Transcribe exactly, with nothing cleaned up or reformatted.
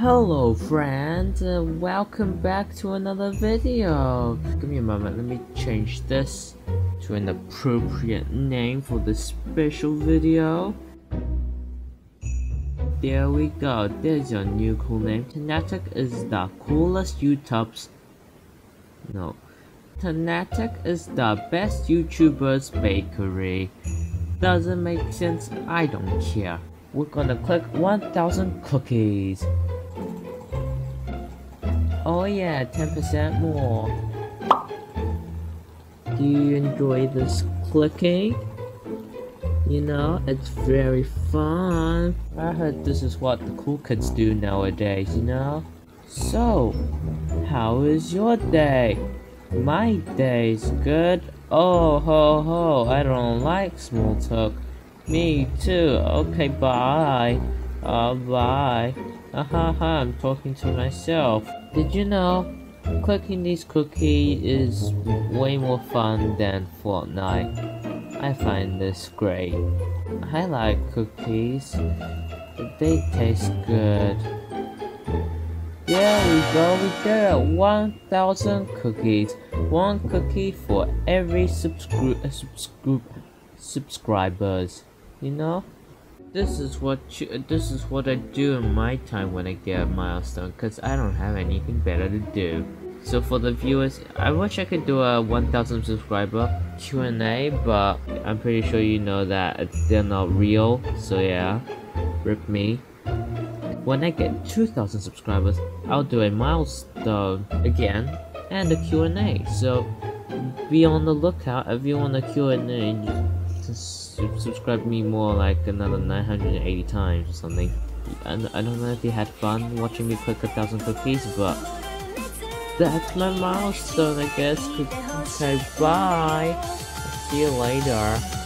Hello friends, uh, welcome back to another video. Give me a moment, let me change this to an appropriate name for this special video. There we go, there's your new cool name. Tenatic is the coolest YouTubes. No. Tenatic is the best YouTubers bakery. Doesn't make sense, I don't care. We're gonna click one thousand cookies. Oh yeah, ten percent more. Do you enjoy this clicking? You know, it's very fun. I heard this is what the cool kids do nowadays, you know? So, how is your day? My day's good. Oh ho ho, I don't like small talk. Me too. Okay, bye. Uh, bye. Uh, ha ha, I'm talking to myself. Did you know, clicking these cookies is way more fun than Fortnite. I find this great. I like cookies. They taste good. There we go, we did it! one thousand cookies. One cookie for every subscri uh, subscri subscribers. You know, this is what you, uh, this is what I do in my time when I get a milestone, cause I don't have anything better to do. So for the viewers, I wish I could do a one thousand subscriber Q and A, but I'm pretty sure you know that it's, they're not real, so yeah, rip me. When I get two thousand subscribers, I'll do a milestone again, and a Q and A, so be on the lookout. If you want a Q and A, just subscribe me more like another nine hundred eighty times or something. I, I don't know if you had fun watching me click a thousand cookies, but that's my milestone, I guess. Okay, bye. See you later.